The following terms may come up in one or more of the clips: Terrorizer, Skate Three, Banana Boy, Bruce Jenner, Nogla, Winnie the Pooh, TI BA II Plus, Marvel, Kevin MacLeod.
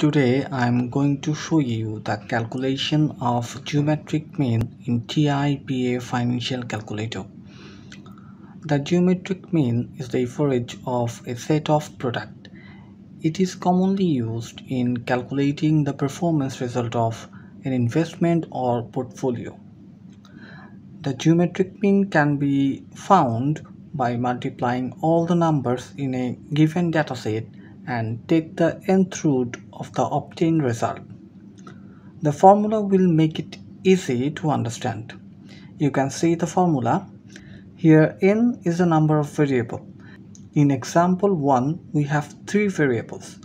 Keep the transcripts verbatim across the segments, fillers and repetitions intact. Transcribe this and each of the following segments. Today I am going to show you the calculation of geometric mean in T I B A financial calculator. The geometric mean is the average of a set of product. It is commonly used in calculating the performance result of an investment or portfolio. The geometric mean can be found by multiplying all the numbers in a given dataset and take the nth root of the obtained result. The formula will make it easy to understand. You can see the formula. Here n is the number of variables. In example one, we have three variables.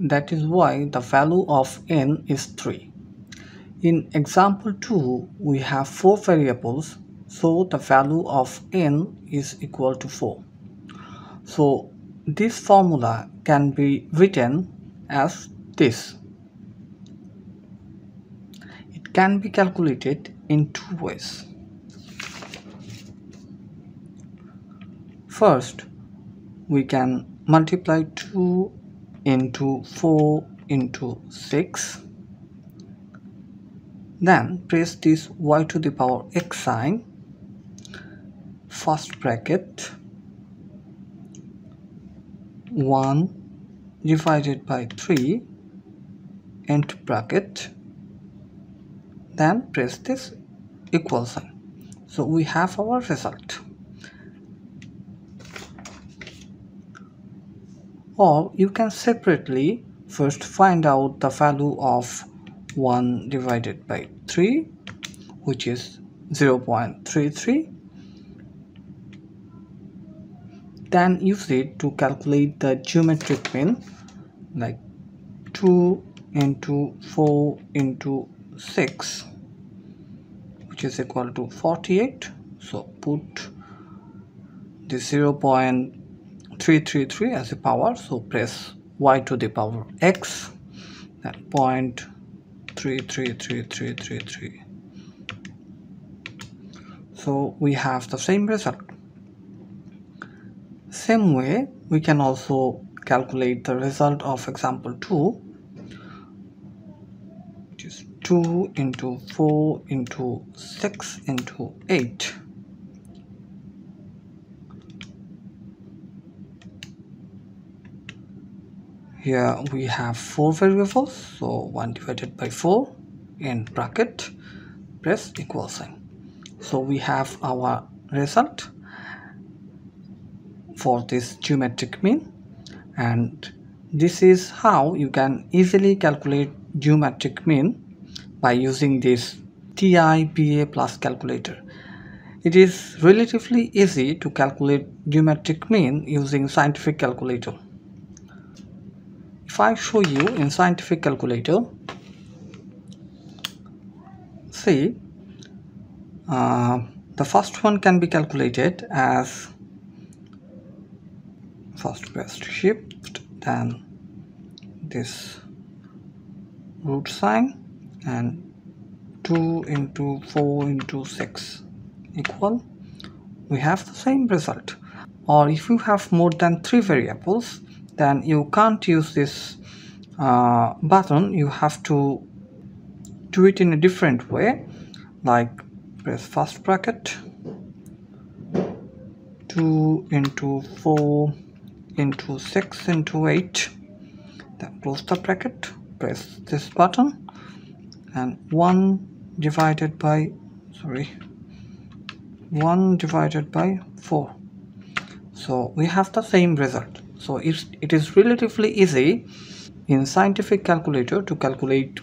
That is why the value of n is three. In example two, we have four variables, so the value of n is equal to four. So this formula can be written as this. It can be calculated in two ways. First, we can multiply two into four into six. Then press this y to the power x sign, first bracket, one divided by three, end bracket, then press this equal sign. So we have our result. Or you can separately first find out the value of one divided by three, which is zero point three three. Then use it to calculate the geometric mean, like two into four into six, which is equal to forty-eight. So put the zero point three three three as a power, so press y to the power x, then zero point three three three three three three. So we have the same result. Same way, we can also calculate the result of example two, which is two into four into six into eight. Here we have four variables, so one divided by four, end bracket, press equal sign. So we have our result for this geometric mean, and this is how you can easily calculate geometric mean by using this T I B A plus calculator. It is relatively easy to calculate geometric mean using scientific calculator. If I show you in scientific calculator, see uh, the first one can be calculated as first press shift, then this root sign, and two into four into six equal. We have the same result. Or if you have more than three variables, then you can't use this uh, button. You have to do it in a different way, like press first bracket, two into four into six into eight, then close the bracket, press this button, and one divided by sorry one divided by four. So we have the same result. So it's, it is relatively easy in scientific calculator to calculate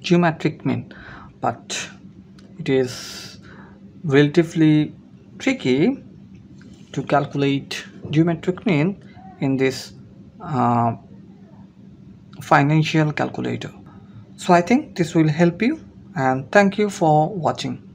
geometric mean, but it is relatively tricky to calculate geometric mean in this uh, financial calculator. So I think this will help you, and thank you for watching.